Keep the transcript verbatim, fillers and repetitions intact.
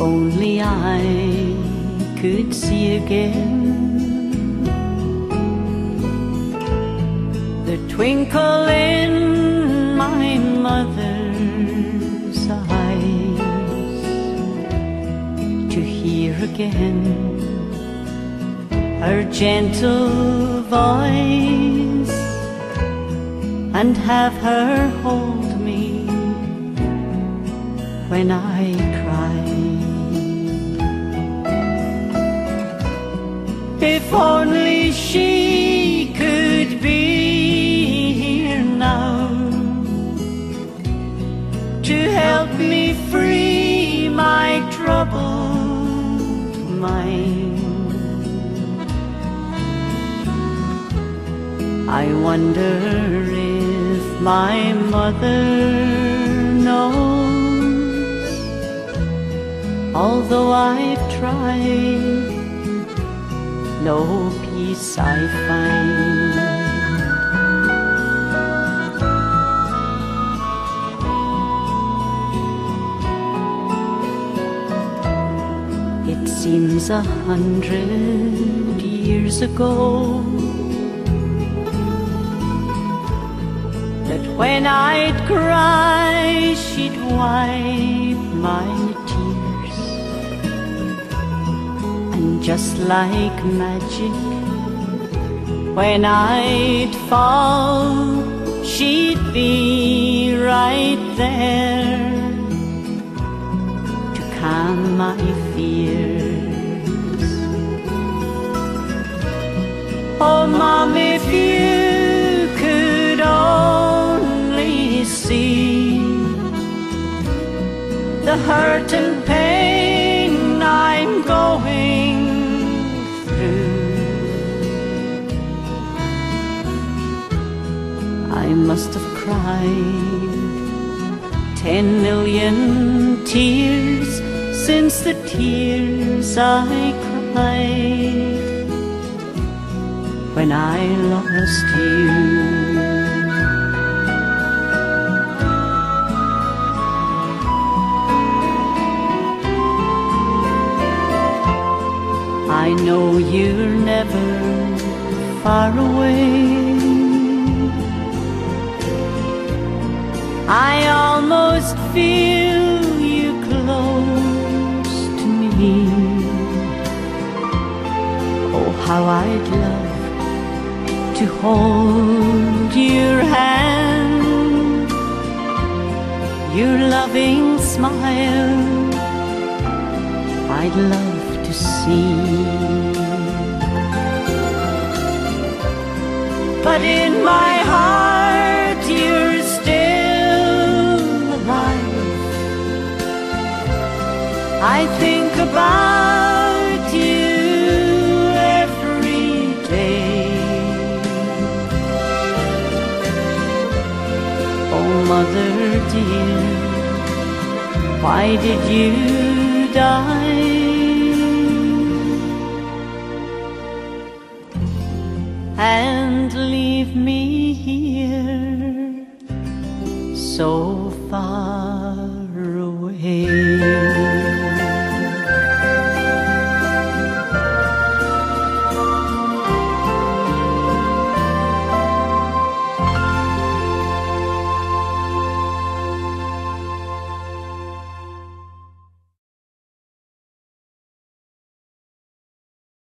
only I could see again. The twinkle in my mother's eyes, to hear again her gentle voice, and have her hold me when I cry. If only she could be here now to help me free my troubled mind. I wonder if my mother knows, although I've tried, no peace I find. It seems a hundred years ago that when I'd cry, she'd wipe my tears, and just like magic, when I'd fall, she'd be right there to calm my fears. Oh, Mom, if you could only see the hurt and pain I'm going through. I must have cried ten million tears since the tears I cried when I lost you. I know you're never far away. I almost feel you close to me. Oh, how I'd love to hold your hand, your loving smile I'd love to see. But in my heart you're still alive. I think about you every day. Oh, mother dear, why did you die? And leave me here so far.